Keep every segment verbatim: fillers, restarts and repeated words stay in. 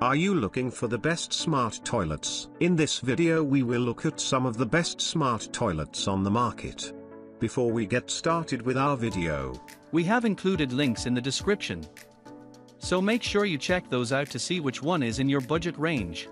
Are you looking for the best smart toilets? In this video we will look at some of the best smart toilets on the market. Before we get started with our video, we have included links in the description, so make sure you check those out to see which one is in your budget range.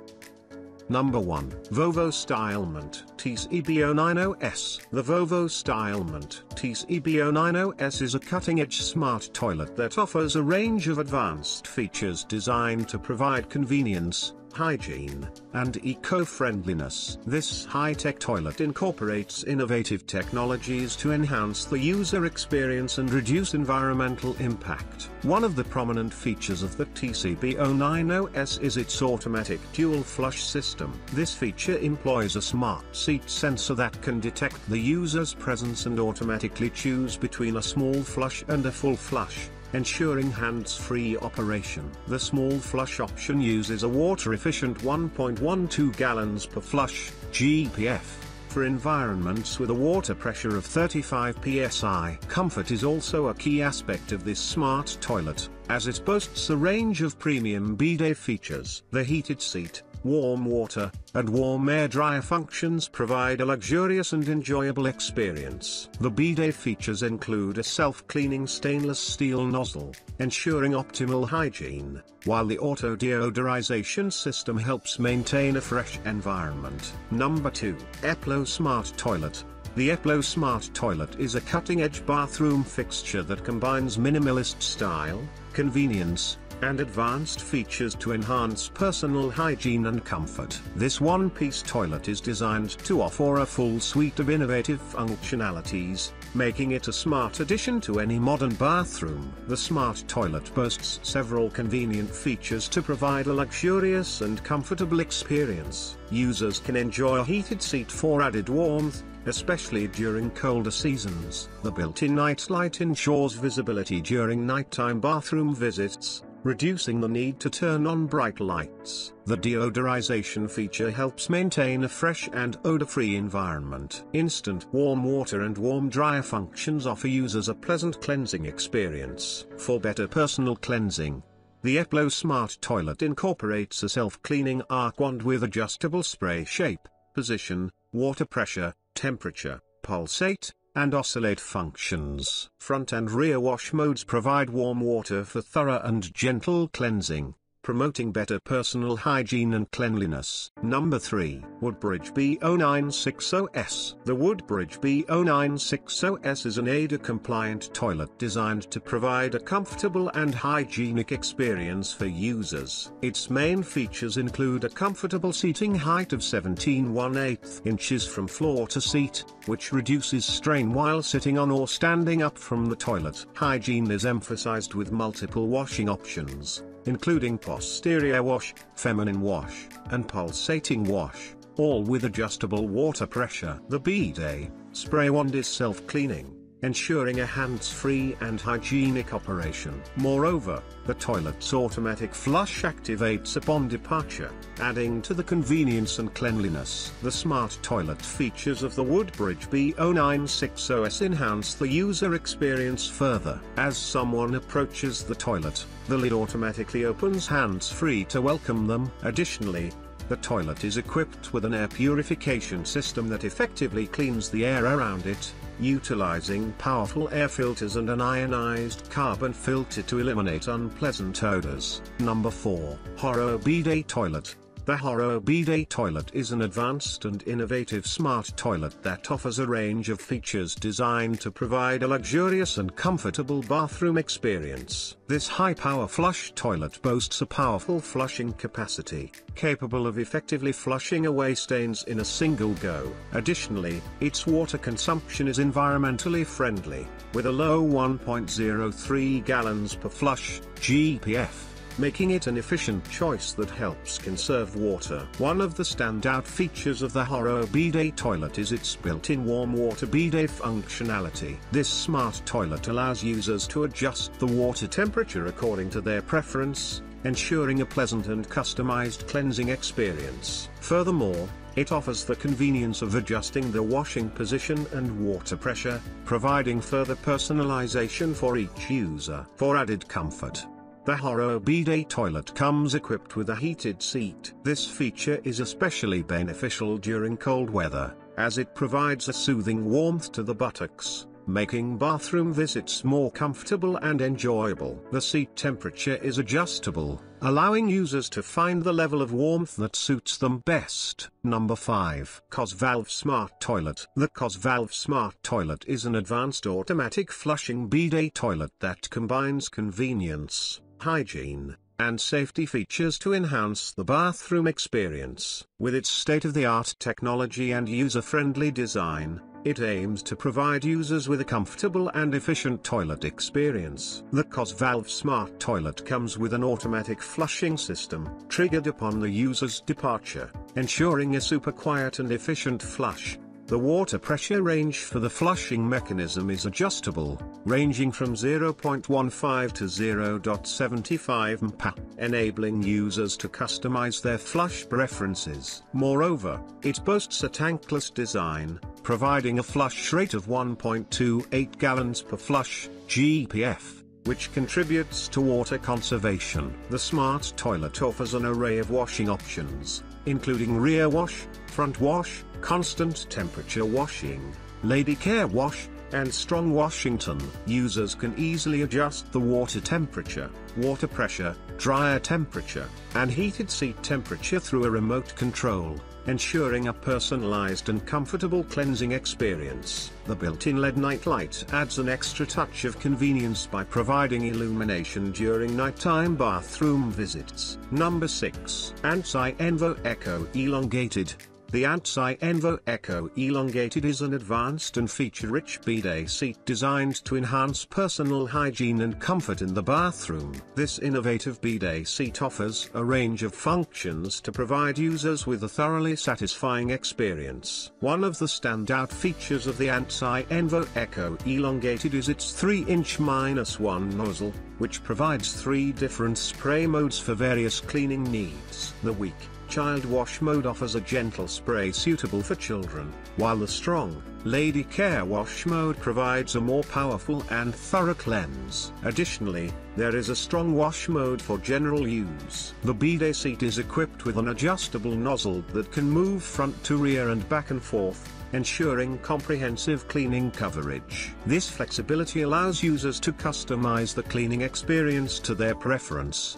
Number one. Vovo Stylement T C B zero nine zero S. The Vovo Stylement T C B zero nine zero S is a cutting-edge smart toilet that offers a range of advanced features designed to provide convenience, hygiene, and eco-friendliness. This high-tech toilet incorporates innovative technologies to enhance the user experience and reduce environmental impact. One of the prominent features of the T C B zero nine zero S is its automatic dual flush system. This feature employs a smart seat sensor that can detect the user's presence and automatically choose between a small flush and a full flush, ensuring hands-free operation. The small flush option uses a water-efficient one point one two gallons per flush, G P F, for environments with a water pressure of thirty-five P S I. Comfort is also a key aspect of this smart toilet, as it boasts a range of premium bidet features. The heated seat, warm water, and warm air dryer functions provide a luxurious and enjoyable experience. The bidet features include a self-cleaning stainless steel nozzle, ensuring optimal hygiene, while the auto deodorization system helps maintain a fresh environment. Number two. Eplo Smart Toilet. The Eplo Smart Toilet is a cutting-edge bathroom fixture that combines minimalist style, convenience, and advanced features to enhance personal hygiene and comfort. This one-piece toilet is designed to offer a full suite of innovative functionalities, making it a smart addition to any modern bathroom. The smart toilet boasts several convenient features to provide a luxurious and comfortable experience. Users can enjoy a heated seat for added warmth, especially during colder seasons. The built-in nightlight ensures visibility during nighttime bathroom visits, reducing the need to turn on bright lights. The deodorization feature helps maintain a fresh and odor-free environment. Instant warm water and warm dryer functions offer users a pleasant cleansing experience. For better personal cleansing, the Eplo Smart Toilet incorporates a self-cleaning arc wand with adjustable spray shape, position, water pressure, temperature, pulsate, and oscillate functions. Front and rear wash modes provide warm water for thorough and gentle cleansing, promoting better personal hygiene and cleanliness. Number three. Woodbridge B zero nine six zero S. The Woodbridge B zero nine six zero S is an A D A-compliant toilet designed to provide a comfortable and hygienic experience for users. Its main features include a comfortable seating height of seventeen and one eighth inches from floor to seat, which reduces strain while sitting on or standing up from the toilet. Hygiene is emphasized with multiple washing options, including posterior wash, feminine wash, and pulsating wash, all with adjustable water pressure. The bidet spray wand is self-cleaning, ensuring a hands-free and hygienic operation. Moreover, the toilet's automatic flush activates upon departure, adding to the convenience and cleanliness. The smart toilet features of the Woodbridge B zero nine six zero S enhance the user experience further. As someone approaches the toilet, the lid automatically opens hands-free to welcome them. Additionally, the toilet is equipped with an air purification system that effectively cleans the air around it, utilizing powerful air filters and an ionized carbon filter to eliminate unpleasant odors. Number four. HOROW Bidet Toilet. The HOROW Bidet Toilet is an advanced and innovative smart toilet that offers a range of features designed to provide a luxurious and comfortable bathroom experience. This high-power flush toilet boasts a powerful flushing capacity, capable of effectively flushing away stains in a single go. Additionally, its water consumption is environmentally friendly, with a low one point zero three gallons per flush, G P F. Making it an efficient choice that helps conserve water. One of the standout features of the HOROW Bidet Toilet is its built-in warm water bidet functionality. This smart toilet allows users to adjust the water temperature according to their preference, ensuring a pleasant and customized cleansing experience. Furthermore, it offers the convenience of adjusting the washing position and water pressure, providing further personalization for each user. For added comfort, The HOROW Bidet Toilet comes equipped with a heated seat. This feature is especially beneficial during cold weather, as it provides a soothing warmth to the buttocks, making bathroom visits more comfortable and enjoyable. The seat temperature is adjustable, allowing users to find the level of warmth that suits them best. Number five. Cosvalve Smart Toilet. The Cosvalve Smart Toilet is an advanced automatic flushing bidet toilet that combines convenience, hygiene, and safety features to enhance the bathroom experience. With its state-of-the-art technology and user-friendly design, it aims to provide users with a comfortable and efficient toilet experience. The Cosvalve Smart Toilet comes with an automatic flushing system, triggered upon the user's departure, ensuring a super quiet and efficient flush. The water pressure range for the flushing mechanism is adjustable, ranging from zero point one five to zero point seven five millibar, enabling users to customize their flush preferences. Moreover, it boasts a tankless design, providing a flush rate of one point two eight gallons per flush, G P F, which contributes to water conservation. The smart toilet offers an array of washing options, including rear wash, front wash, constant temperature washing, lady care wash, and strong Washington. Users can easily adjust the water temperature, water pressure, dryer temperature, and heated seat temperature through a remote control, ensuring a personalized and comfortable cleansing experience. The built-in L E D nightlight adds an extra touch of convenience by providing illumination during nighttime bathroom visits. Number six. ANZZI Envo Echo Elongated. The ANZZI Envo Echo Elongated is an advanced and feature-rich bidet seat designed to enhance personal hygiene and comfort in the bathroom. This innovative bidet seat offers a range of functions to provide users with a thoroughly satisfying experience. One of the standout features of the ANZZI Envo Echo Elongated is its three inch minus one nozzle, which provides three different spray modes for various cleaning needs. The weak child wash mode offers a gentle spray suitable for children, while the strong lady care wash mode provides a more powerful and thorough cleanse. Additionally, there is a strong wash mode for general use. The bidet seat is equipped with an adjustable nozzle that can move front to rear and back and forth, ensuring comprehensive cleaning coverage. This flexibility allows users to customize the cleaning experience to their preference,